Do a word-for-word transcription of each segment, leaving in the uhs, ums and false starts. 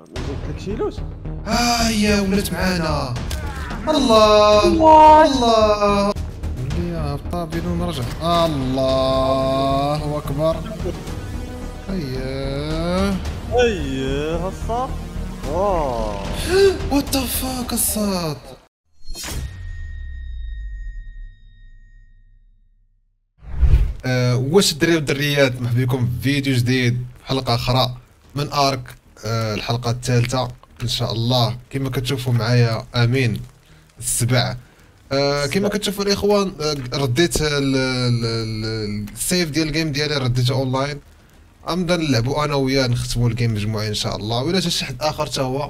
قلت لك شيلوش. ها هي ولات معانا. الله الله ولي طاب بدون رجع. الله اكبر. اييه اييه الصاد. اوه وات ذا فاك الصاد. واش الدراري والدريات، مرحبا بكم في فيديو جديد، حلقه اخرى من ارك، أه الحلقه الثالثه ان شاء الله. كما كتشوفوا معايا امين السبع. أه كما كتشوفوا الاخوان، رديت السيف ديال الجيم ديالي، رديته اونلاين. غنبدا نلعبوا انا وياه، نختموا الجيم مجموعين ان شاء الله، ولا جا شي حد اخر حتى هو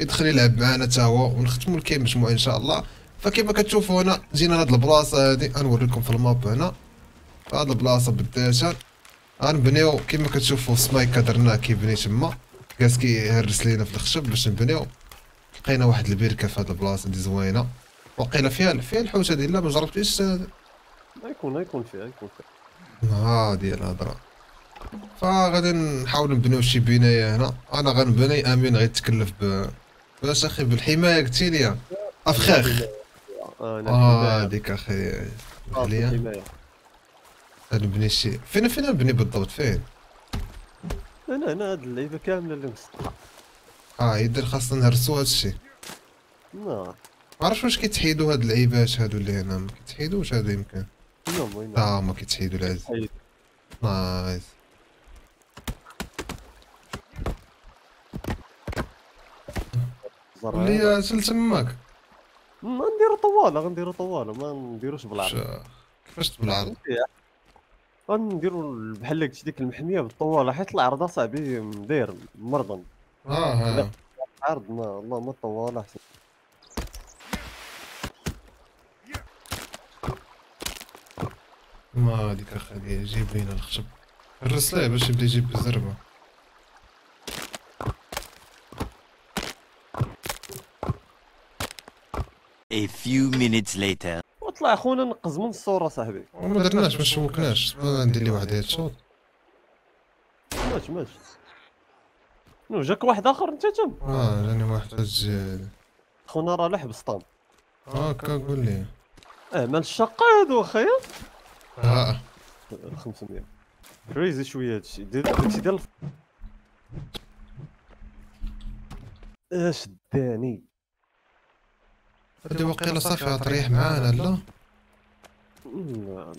يدخل يلعب معنا حتى هو، ونختموا الجيم مجموعين ان شاء الله. فكما كتشوفوا هنا جينا لهاد البلاصه هادي، غنوريكم في الماب هنا هاد البلاصه بالداشر. غنبنيو كما كتشوفوا سمايك درناه كيبني تما، جالس كيهرس لينا في الخشب باش نبنيو. لقينا واحد البركه في هاد البلاصه اللي زوينه، وقيله فيها فيها الحوت هادي. لا ما جربتيش، يكون يكون فيها يكون فيها ها ديال الهضره. فغادي نحاول نبنيو شي بنايه هنا، انا غنبني، امين غيتكلف ب باش اخي بالحمايه. قلتي لي افخاخ اه هذيك اخي الحمايه. غنبني شي فين فين نبني بالضبط فين؟ انا انا هاد اللعيبه كامله اللي مسطحه. اه يدير خاصنا نهرسو هادشي. نعم معرفتش واش كيتحيدو هاد اللعيبات هادو اللي هنا، ما كيتحيدوش هادو يمكن. نعم اه ما كيتحيدو العز. نايس. ولي اجل تماك. غنديرو طواله غنديرو طواله ما نديروش بالعرض. كيفاش بالعرض؟ غنديرو بحال قلتي ديك المحميه بالطواله، حيت العرضه صاحبي مداير مرضن. اه ها العرض ما الله ما الطواله احسن. ما هذيك اخي جيب لينا الخشب، هرس ليه باش يبدا يجيب الزربه. A few minutes later. طلع اخونا نقز من الصوره صاحبي، وما درناش ما شوكناش. ندير لي واحد هاد الشوط ماشي ماشي. نو جاك واحد اخر انت تم. اه جاني واحد الجال خونا راه لح بسطام. اه كنقول ليه اه مال الشقه هادو اخي. اه خمسمية كريزي شويه هادشي داكشي ديال اش داني. هادي واقيلا صافي غتريح معانا. لا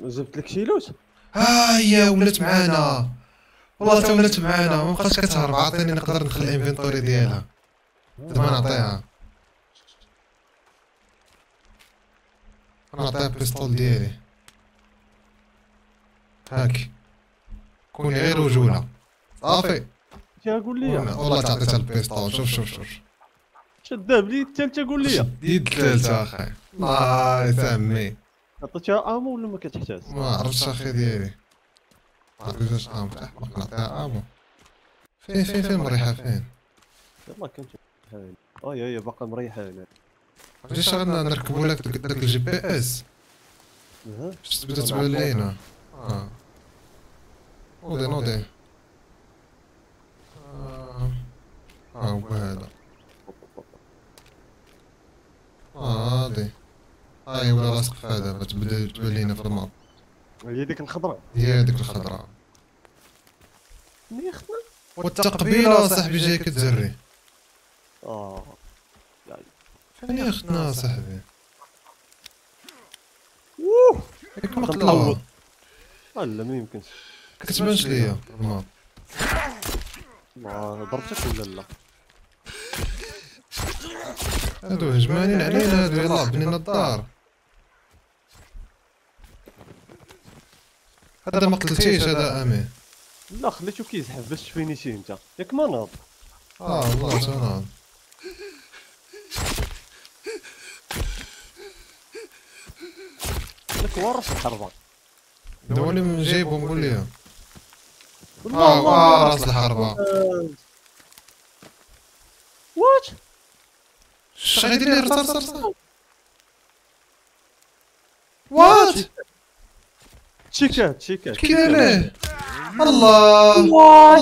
ما جبت لك شيلوش. ها هي ولات معانا والله تا ولات معانا، مابقاتش كتهرب. عطيني نقدر نخلي الانفنتوري ديالها دابا، نعطيها نعطيها البيستول ديالي. هاك كون غير رجوله صافي. شنو قول لي والله تعطيتها البيستول. شوف شوف شوف شداب لي الثالثة. قول لي يد الثالثة اخي. نايس عمي. عطيتها امو ولا ما كتحتاج؟ ما عرفتش اخي ديالي، ما عرفتش امو احمق. نعطيها امو. فين فين فين مريحة فين؟ يلاه كنت هاي اي اي باقا مريحة هنا. عرفتيش غادي نركبو لك داك الجي بي اس باش تبدا تبان لينا. اه نوضي نوضي. اه ها هو هذا. اه هادي هاي ولا راسك فيها دابا، تبدا تبان لينا في الماب. هي ديك الخضراء، هي هذيك الخضراء. منين خدنا؟ والتقبيله صاحبي جاي كتزري. اه منين خدنا صاحبي؟ ووووه ياك مقلوبة. لا لا ما يمكنش، كتبانش ليا في الماب. ضربتك ولا لا؟ هادو هجمانين علينا هادو. يلاه بنينا الدار. هذا ما قتلتيش هذا امين. لا خليتو كيزحف باش تفينيشي انت ياك ما ناض. اه والله تا ناض. لك ورش الحربه دولي من جايبهم. قول ليها اه راس الحربه. وات اش غادي ندير؟ صار صار وات تشيكا تشيكا كيفاه. الله الله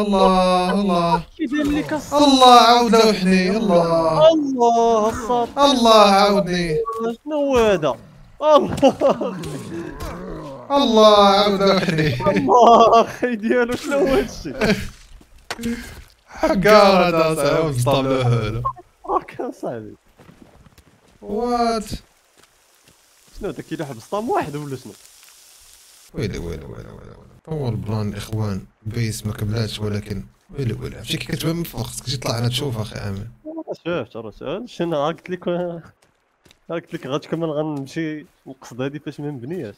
الله الله الله عاودنا وحدي. الله الله الله عاودني. شنو هذا؟ الله الله عاودنا وحدي. الله اخي ديالو شنو هو هادشي؟ حكا هذا صاحبي الطابلو هذا. حكا صاحبي. وات شنو هذا كيلوح بسطام واحد ولا شنو؟ ويلي ويلي ويلي ويلي. طول بلان الاخوان بيس ما كملاتش ولكن ويلي ويلي عرفتي كي كتبان من فوق خصك تجي طلع هنا تشوف اخي عامر. شفت راه شفت انا قلت لك قلت لك غتكمل غنمشي نقصد هادي فاش ما مبنياش.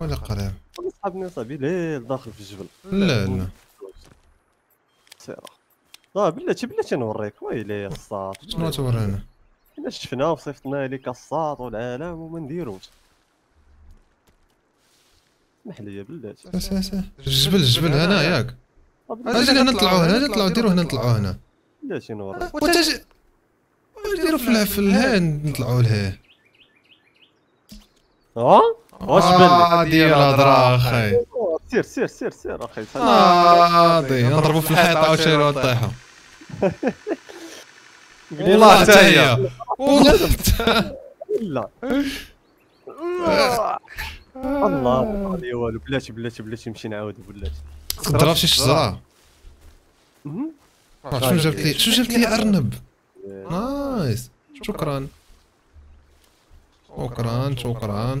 ولا قريب صحابني صاحبي ليل داخل في الجبل. لا لا سير اه بلاتي بلاتي نوريك. ويلي الصاط شنو تورينا؟ إلا شفناه وصيفطناه ليك الساط والعالم وما نديروش. اسمح لي بلاتي. الجبل الجبل هنا ياك؟ اجي هنا نطلعو هنا نطلعو نديرو هنا نطلعو هنا. بلاتي نوريك. وتجي نديرو في الهان نطلعو لهيه. اه؟ واش بالك؟ هادي الهضرة اخي. سير سير سير سير اخي. اه هادي نضربو في الحيطة وشيرو طيحو. والله حتى هي والله لا الله ما لي والو. بلاتي بلاتي بلاتي نمشي نعاودو بلاتي. تضرب شي شجره. شنو جابت لي شنو جابت لي ارنب. نايس شكرا شكرا شكرا.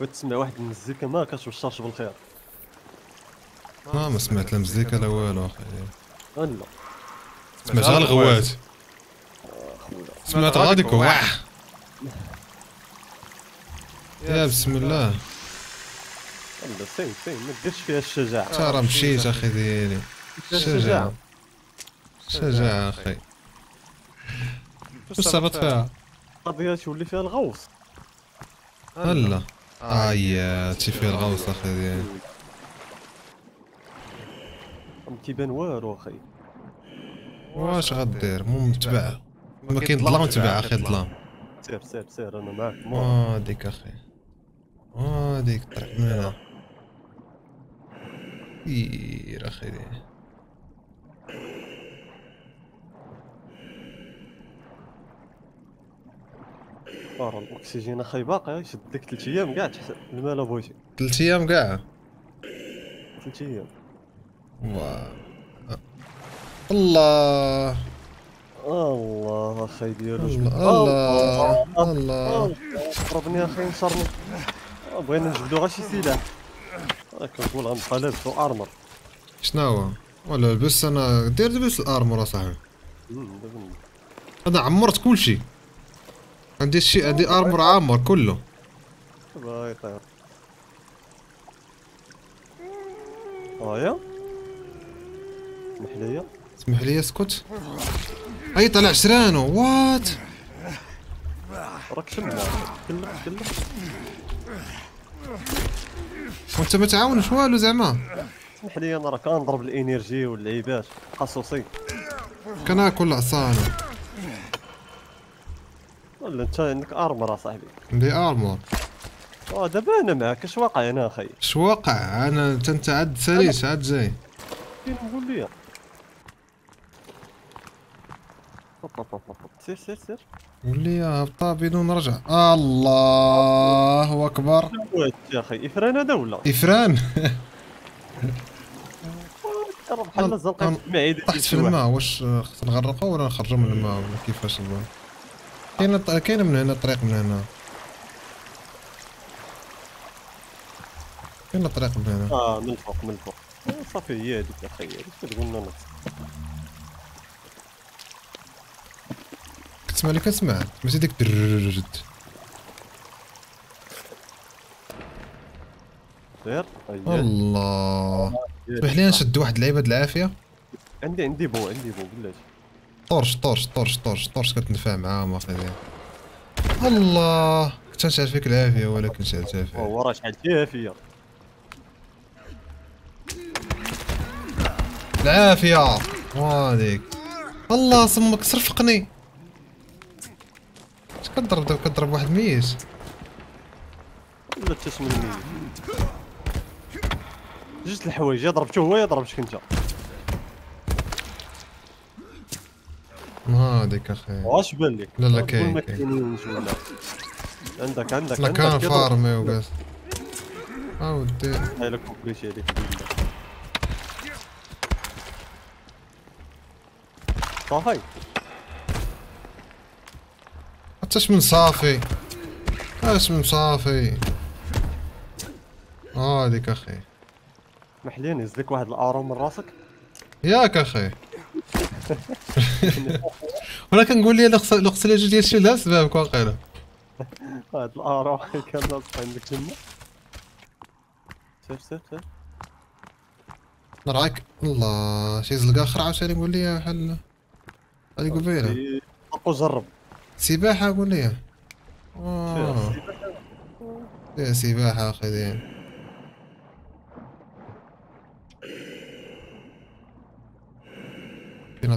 وتسمع واحد المزيكا ما كتوصلش بالخير. ما ما سمعت لا مزيكا لا والو اخي. لا سمعت غير الغوات. سمعت غادي كواع. يا بسم الله الله سين سين ما ديرش فيها الشجاعة. تا راه مشيت اخي ديالي. الشجاعة الشجاعة اخي واش صابت فيها؟ القضية تولي فيها الغوص. هلا ايا تي فيها الغوص اخي ديالي. ما كيبان والو اخي. واش غدير المهم نتبع ما كاين ظلام نتبع اخي ظلام. سير سير سير انا معاك. اه ديك اخي اه ديك طريق من هنا سير اخي. راه الاكسجين اخي باقي يشد لك ثلاث ايام كاع تحت الماء. لا بغيتي ثلاث ايام كاع ثلاث ايام. واه الله الله اخي ديالو. الله الله ضربني اخي نشرني. بغينا نجبدو غير شي سلاح. كنقول غنبقى لابسو ارمر. شنو هو؟ ولا لبس انا دير لبس الارمر اصاحبي. انا عمرت كلشي. عندي شي عندي ارمر عامر كله. الله يطير. هايا اسمح ليا اسمح لي اسكت. اي طلع شرانو وات راك شمال كلك كلك وانت ما تعاونش والو زعما. اسمح لي انا راه كنضرب الانرجي واللعيبات خصوصي كناكل العصا. ولا انت عندك ارمر اصاحبي؟ عندي ارمر. اه دابا انا معاك. اش واقع هنا اخي؟ اش واقع انا انت عاد ساليت عاد جاي كاين نقول لي سير سير سير ولي هبطا بدون رجع. الله اكبر يا اخي. افران هذا ولا افران بحال الزلقه معيده تحت في الماء. واش خصنا نغرقوا ولا نخرجوا من الماء ولا كيفاش البال؟ كاينه كاينه من هنا طريق من هنا. كاينه طريق من هنا اه من الفوق من الفوق. صافي هي هذيك يا اخي. كتقول لنا كتسمع لي كتسمع ماشي ديك درجد. غير الله سمح لي نشد واحد اللعيبه بالعافيه. عندي عندي بو عندي بو بلاتي. طرش طرش طرش طرش طرش كتنفع معاه ما فيها. الله كنت نشعل فيك العافيه ولكن شعلتها فيا. هو راه شعلتيها فيا. العافيه وهاديك. الله صمك صرفقني. اش كضرب دابا؟ كضرب واحد ميت ولا تسمن ميت؟ جوج الحوايج، يا ضربته هو يا ضربتك انت. هاديك اخي واش بان لك؟ لا لا كاين كاين عندك عندك عندك كان فارمي وكاس. ها ودي هايلك كوبريتي هذيك. صافي حتىش من صافي اش من صافي. هاديك اخي سمح لي نهز لك واحد الارو من راسك ياك اخي. وانا كنقول لي لقص لقص لي جوج ديال شي لها سبابك واقيلا. هاد الارو كان لاصق عندك تما. سير سير سير نراك. الله شي زلقه اخرى عاوتاني قول لي بحال غادي يقول فيها. جرب سباحه قول لي. اه فيها سباحه اخي ديالي. فين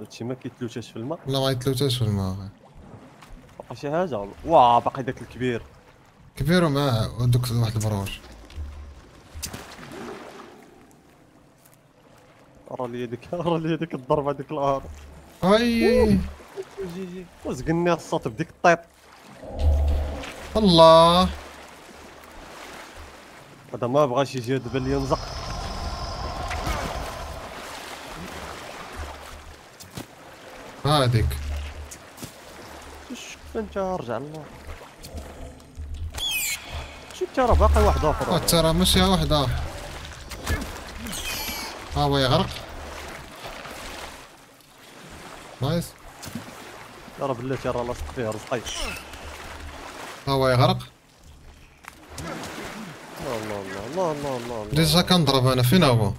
هادشي ما كيتلوتاش في الماء. لا ما يتلوتاش في الماء. باقي شي حاجه؟ واه باقي داك الكبير كبير ومع دوك واحد البروج. راه لي ديك راه لي ديك الضربه ديك الار. اي جي جي وزقني الصوت بديك الطيب. الله هذا ما بغاش يجي دابا لي نزق. هاديك شوف انت رجع الله. شوف تا راه باقي واحد اخر. تا راه ماشي واحد اخر. ها هو يغرق. نايس. راه بلاتي راه لاصق فيه رزقي. ها هو يغرق. الله الله الله الله الله. ديجا كنضرب انا. فين هو؟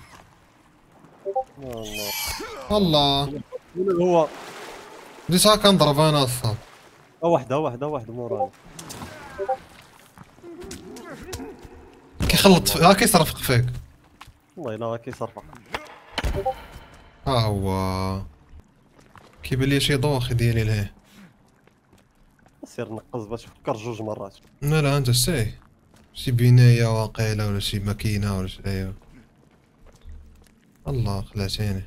الله الله. هو ديجا كنضرب انا الصاد. واحده واحده واحده موراني كيخلط ها كيصرفق فيك. والله الا كيصرفق. ها هو كيبان لي شي ضوء. خدي لي لهيه سير نقز باش تفكر جوج مرات. لا لا انت ساي شي بنايه واقيله ولا شي ماكينه ولا شي. ايوا الله خلعتيني.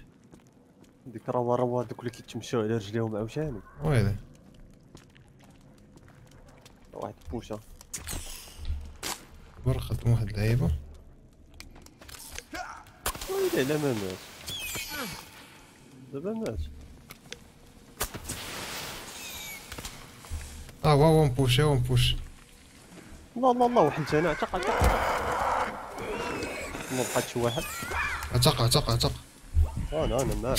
ديك روا روا دوك اللي كيتمشاو على رجليهم عاوتاني. ويلي واحد بوشه برخت واحد اللعيبه. ويلي على ما مات دابا مات. اه وا وا نبوشي وا نبوشي. الله الله الله وحلت انا. اعتق اعتق ما بقاتش واحد. اعتق اعتق اعتق. انا انا معاك.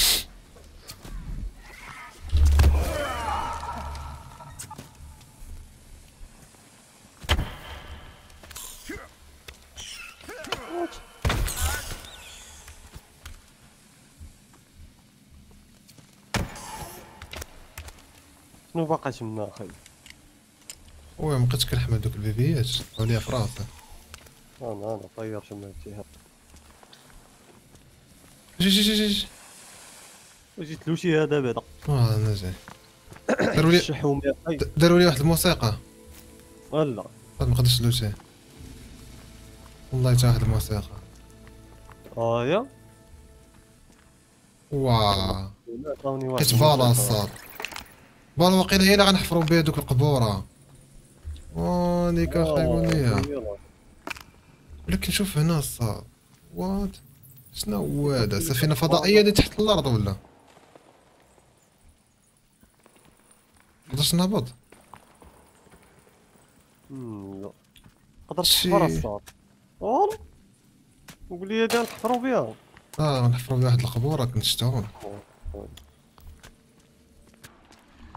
شنو باقي تما اخي؟ خويا مبقيتش كنحمل دوك البيبيات طلعو ليا في راسي. انا انا طير تما الاتهام. جي جي جي جي واجي تلوشيها دابا. هذا اه انا جاي. داروا لي الشحوم يا اخي. داروا لي واحد الموسيقى. لا ما نقدرش نلوشيها والله. تا واحد الموسيقى. اه يا واه كتبالا الصاد بال. واقيلا هي اللي غنحفروا بها دوك القبوره. وانيك اخي قول لي. ولكن شوف هنا الصاد وات شنو هو هذا؟ سفينه فضائيه اللي تحت الارض ولا نقدرش نهبط؟ امم لا مقدرتش تحفر الصاد والله. قول لي هادي غنحفرو بها. اه غنحفرو بها واحد القبوره كنت شتاهم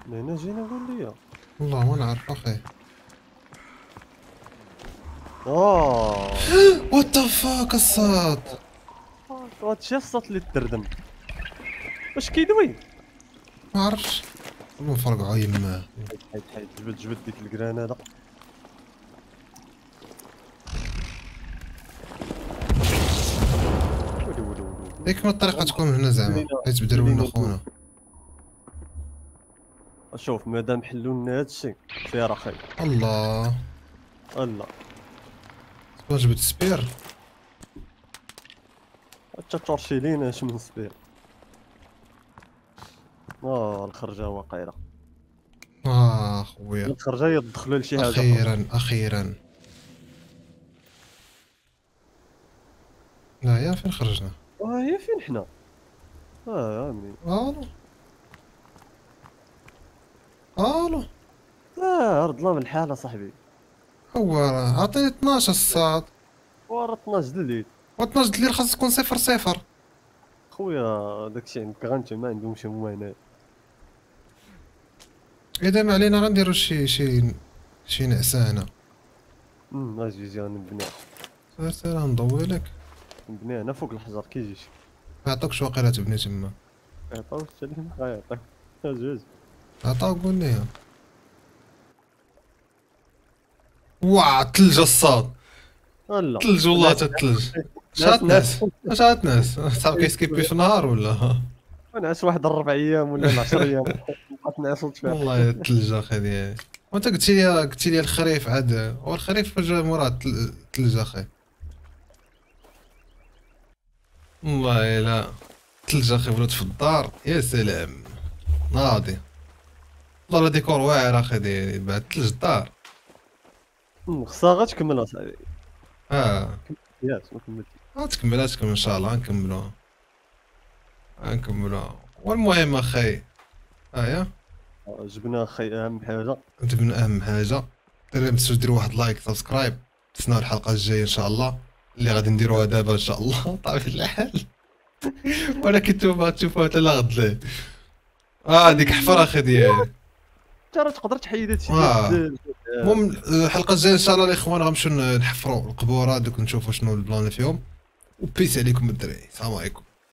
لهنا جينا. قول لي والله ما نعرف اخي. اوه وات ذا فاك الصاد. هادشي الصاد اللي تردم واش كيدوي؟ ما عرفتش نو فرقعوا يماه. حيد حيد جبد جبد ديك الكراناده. ديك من الطريقه تكون هنا زعما حيت بدرو لنا خونا. شوف مادام حلوا لنا هادشي سير اخي. الله الله شكون جبد السبير؟ حتى تورشي لينا اش من سبير. اه الخرجه واقيلا. اه خويا الخرجه يدخلوا لشي حاجه. اخيرا اخيرا. لا يا فين خرجنا؟ اه هي فين حنا؟ اه عمي الو الو اه رد الله من الحاله صاحبي. هو عطيني اثناش الصاد ورا اثناش دليل و اثناش دليل خاص تكون صفر صفر. خويا داكشي عندك غنت ما عندهمش هما هنا. اذا ما علينا غنديرو شي شي شي نعسه هنا. امم اجي جي غنبنيها. سير سير غنضوي لك. نبنيها هنا فوق الحجر كيجيش. ما عطاكش واقيلا تبني تما. عطاوك حتى اللي ما غيعطيك حتى جوج. عطاوك قول ليها. واه الثلج الصاد. لا الثلج والله تا الثلج. شات ناس شات ناس صافي كيسكيبي في النهار ولا نعس واحد الربع ايام ولا عشرة ايام بقات نعسلت فيها. والله الثلج اخي ديالي. وانت قلت لي قلت لي الخريف عاد والخريف جا موراه الثلج اخي. والله لا الثلج اخي ولات في الدار يا سلام ناضي. والله ديكور واعر اخي ديالي بعد الثلج الدار. خصها غا تكمل اصاحبي. اه ياس ما تكملها تكمل ان شاء الله غنكملوها غنكملوها. والمهم اخي ها هي جبنا اخي اهم حاجه جبنا اهم حاجه. الدراري متسوا ديروا واحد لايك سبسكرايب تسناو الحلقه الجايه ان شاء الله اللي غادي نديروها دابا ان شاء الله بطبيعه الحال. ولكن نتوما تشوفوها حتى لغد الليل. اه هذيك حفره اخي ديالي انت راه تقدر تحيد هادشي. المهم الحلقه الجايه ان شاء الله الاخوان غنمشيو نحفروا القبوره دوك نشوفوا شنو البلان اللي فيهم. وبيس عليكم الدراري السلام عليكم.